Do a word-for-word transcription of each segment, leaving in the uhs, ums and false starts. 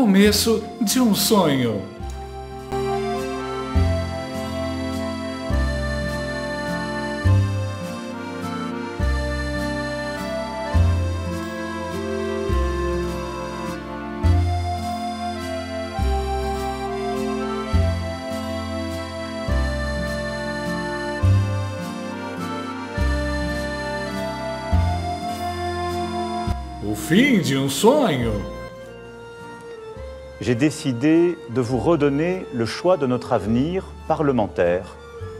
começo de um sonho. O fim de um sonho. J'ai décidé de vous redonner le choix de notre avenir parlementaire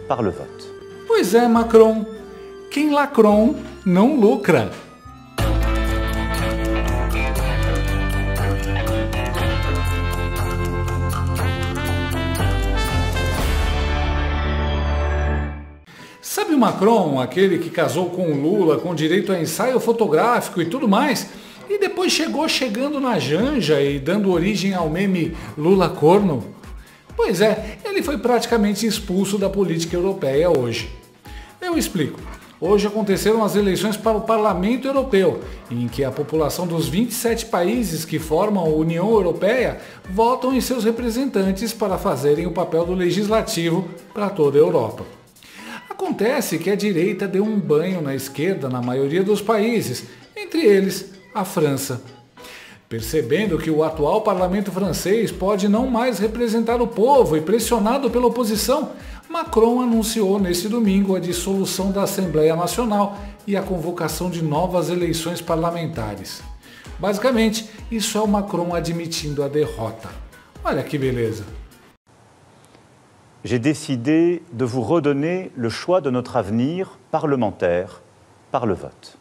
par le vote. Pois é, Macron. Quem lacrou não lucra. Sabe o Macron, aquele que casou com o Lula, com direito a ensaio fotográfico e tudo mais, e depois chegou chegando na Janja e dando origem ao meme Lula corno? Pois é, ele foi praticamente expulso da política europeia hoje. Eu explico. Hoje aconteceram as eleições para o Parlamento Europeu, em que a população dos vinte e sete países que formam a União Europeia votam em seus representantes para fazerem o papel do legislativo para toda a Europa. Acontece que a direita deu um banho na esquerda na maioria dos países, entre eles a França. Percebendo que o atual parlamento francês pode não mais representar o povo e pressionado pela oposição, Macron anunciou neste domingo a dissolução da Assembleia Nacional e a convocação de novas eleições parlamentares. Basicamente, isso é o Macron admitindo a derrota. Olha que beleza! J'ai décidé de vous redonner le choix de notre avenir parlementaire par le vote.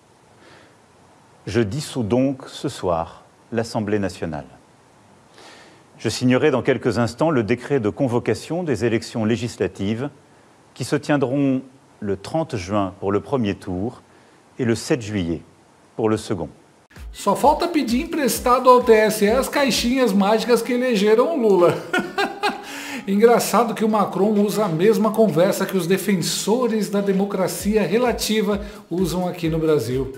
Je dissous donc ce soir l'Assemblée nationale. Je signerai dans quelques instants le décret de convocation des élections législatives qui se tiendront le trinta de juin pour le premier tour et le sete de juillet pour le second. Só falta pedir emprestado ao T S E as caixinhas mágicas que elegeram o Lula. Engraçado que o Macron usa a mesma conversa que os defensores da democracia relativa usam aqui no Brasil.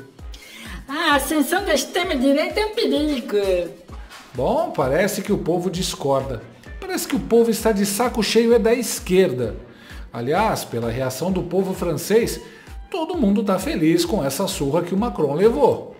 A ascensão da extrema-direita é um perigo. Bom, parece que o povo discorda. Parece que o povo está de saco cheio é da esquerda. Aliás, pela reação do povo francês, todo mundo está feliz com essa surra que o Macron levou.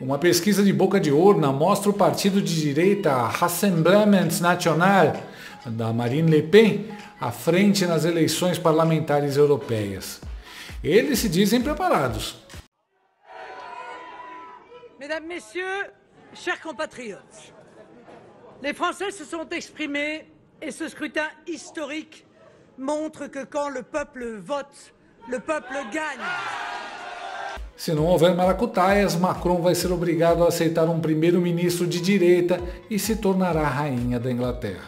Uma pesquisa de boca de urna mostra o partido de direita Rassemblement National, da Marine Le Pen, à frente nas eleições parlamentares europeias. Eles se dizem preparados. Mesdames, Messieurs, chers compatriotes, les Français se sont exprimés et ce scrutin historique montre que quand le peuple vote, le peuple gagne. Se não houver maracutaias, Macron vai ser obrigado a aceitar um primeiro-ministro de direita e se tornará rainha da Inglaterra.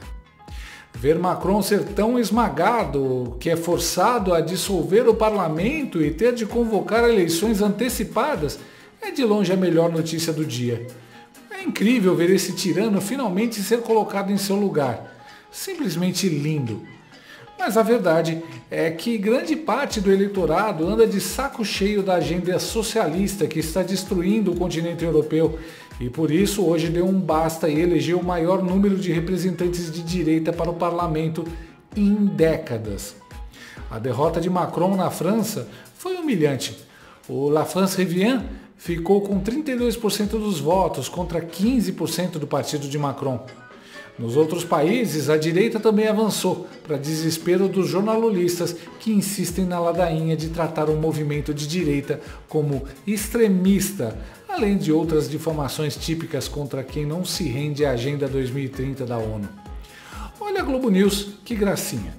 Ver Macron ser tão esmagado que é forçado a dissolver o parlamento e ter de convocar eleições antecipadas é de longe a melhor notícia do dia. É incrível ver esse tirano finalmente ser colocado em seu lugar. Simplesmente lindo. Mas a verdade é que grande parte do eleitorado anda de saco cheio da agenda socialista que está destruindo o continente europeu e por isso hoje deu um basta e elegeu o maior número de representantes de direita para o parlamento em décadas. A derrota de Macron na França foi humilhante. O La France Revient ficou com trinta e dois por cento dos votos contra quinze por cento do partido de Macron. Nos outros países, a direita também avançou, para desespero dos jornalistas que insistem na ladainha de tratar o movimento de direita como extremista, além de outras difamações típicas contra quem não se rende à Agenda dois mil e trinta da ONU. Olha a GloboNews, que gracinha!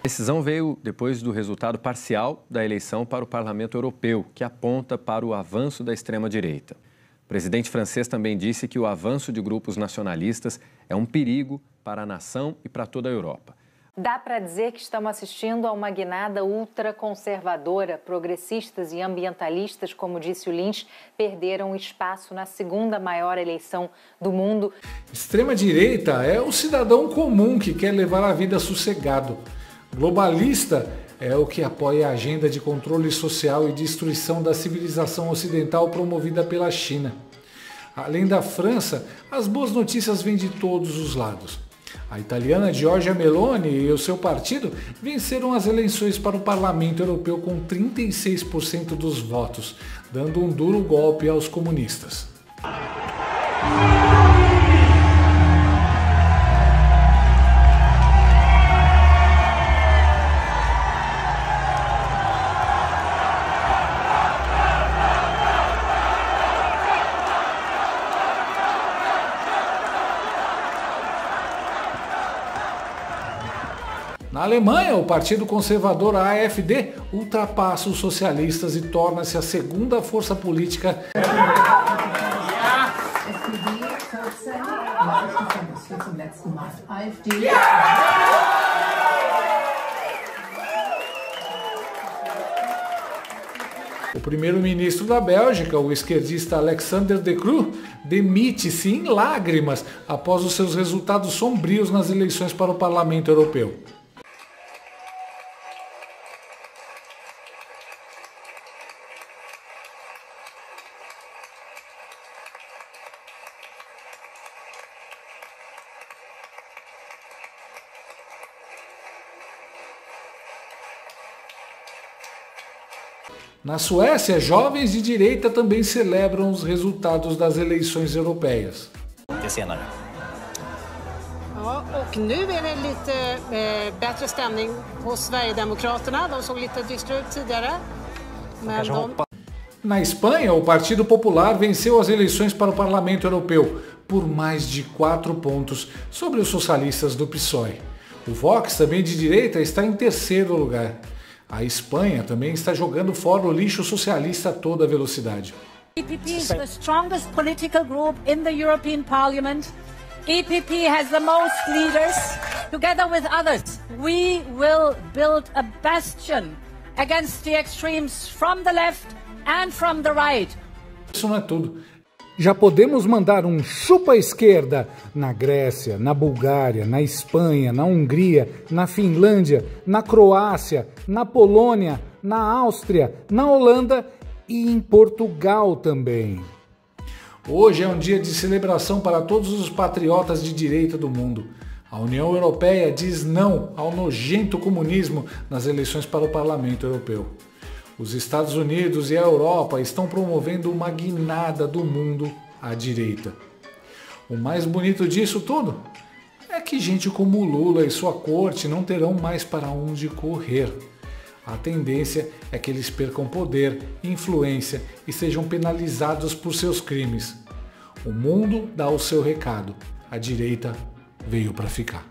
A decisão veio depois do resultado parcial da eleição para o Parlamento Europeu, que aponta para o avanço da extrema-direita. O presidente francês também disse que o avanço de grupos nacionalistas é um perigo para a nação e para toda a Europa. Dá para dizer que estamos assistindo a uma guinada ultraconservadora. Progressistas e ambientalistas, como disse o Lynch, perderam espaço na segunda maior eleição do mundo. Extrema-direita é o cidadão comum que quer levar a vida sossegado. Globalista é o que apoia a agenda de controle social e destruição da civilização ocidental promovida pela China. Além da França, as boas notícias vêm de todos os lados. A italiana Giorgia Meloni e o seu partido venceram as eleições para o Parlamento Europeu com trinta e seis por cento dos votos, dando um duro golpe aos comunistas. Na Alemanha, o partido conservador A F D ultrapassa os socialistas e torna-se a segunda força política . O primeiro-ministro da Bélgica, o esquerdista Alexander De Croo, demite-se em lágrimas após os seus resultados sombrios nas eleições para o Parlamento Europeu. Na Suécia, jovens de direita também celebram os resultados das eleições europeias. Na Espanha, o Partido Popular venceu as eleições para o Parlamento Europeu por mais de quatro pontos sobre os socialistas do P S O E. O Vox, também de direita, está em terceiro lugar. A Espanha também está jogando fora o lixo socialista a toda velocidade. E P P is the strongest political group in the European Parliament. E P P has the most leaders. Together with others, we will build a bastion against the extremes from the left and from the right. Isso não é tudo. Já podemos mandar um chupa esquerda na Grécia, na Bulgária, na Espanha, na Hungria, na Finlândia, na Croácia, na Polônia, na Áustria, na Holanda e em Portugal também. Hoje é um dia de celebração para todos os patriotas de direita do mundo. A União Europeia diz não ao nojento comunismo nas eleições para o Parlamento Europeu. Os Estados Unidos e a Europa estão promovendo uma guinada do mundo à direita. O mais bonito disso tudo é que gente como Lula e sua corte não terão mais para onde correr. A tendência é que eles percam poder, influência e sejam penalizados por seus crimes. O mundo dá o seu recado. A direita veio para ficar.